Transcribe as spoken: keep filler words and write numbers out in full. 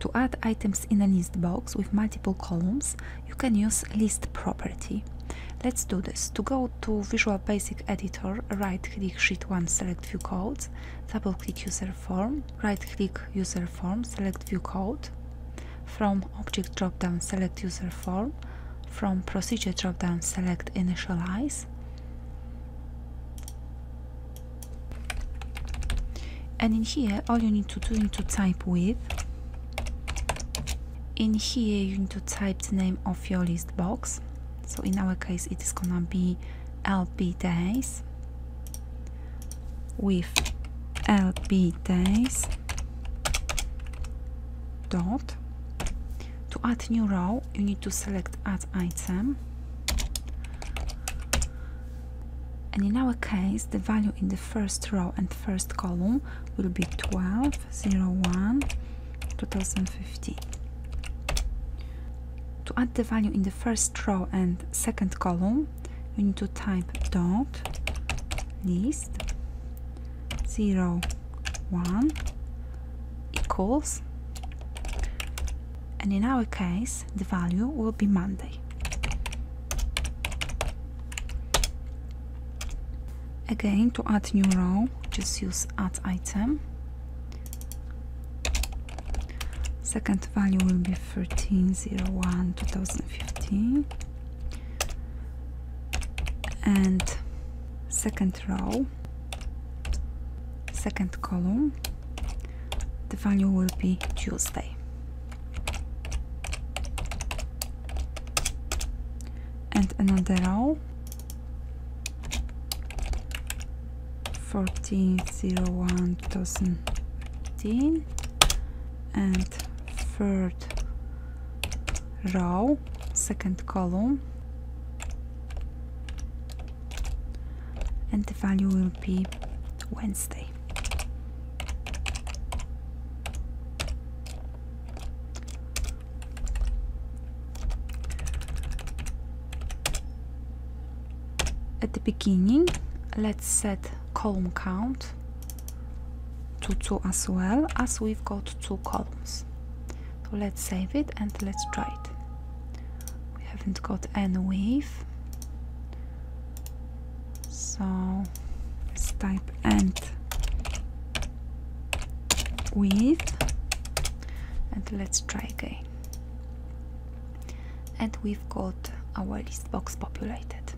To add items in a list box with multiple columns, you can use list property. Let's do this. To go to Visual Basic Editor, right-click Sheet one, select View Code, double-click User Form, right-click User Form, select View Code. From Object drop-down, select User Form. From Procedure drop-down, select Initialize. And in here, all you need to do is to type with. In here, you need to type the name of your list box. So in our case, it is gonna be lbDays with lbDays dot. To add new row, you need to select add item. And in our case, the value in the first row and first column will be twelve, oh one, two thousand fifteen. To add the value in the first row and second column, you need to type dot list zero one equals, and in our case, the value will be Monday. Again, to add new row, just use add item. Second value will be thirteen oh one two thousand fifteen, and second row, second column, the value will be Tuesday. And another row, fourteen oh one two thousand fifteen, and third row, second column, and the value will be Wednesday. At the beginning, let's set column count to two as well, as we've got two columns. So let's save it and let's try it. We haven't got any width, so let's type and width, and let's try again. And we've got our list box populated.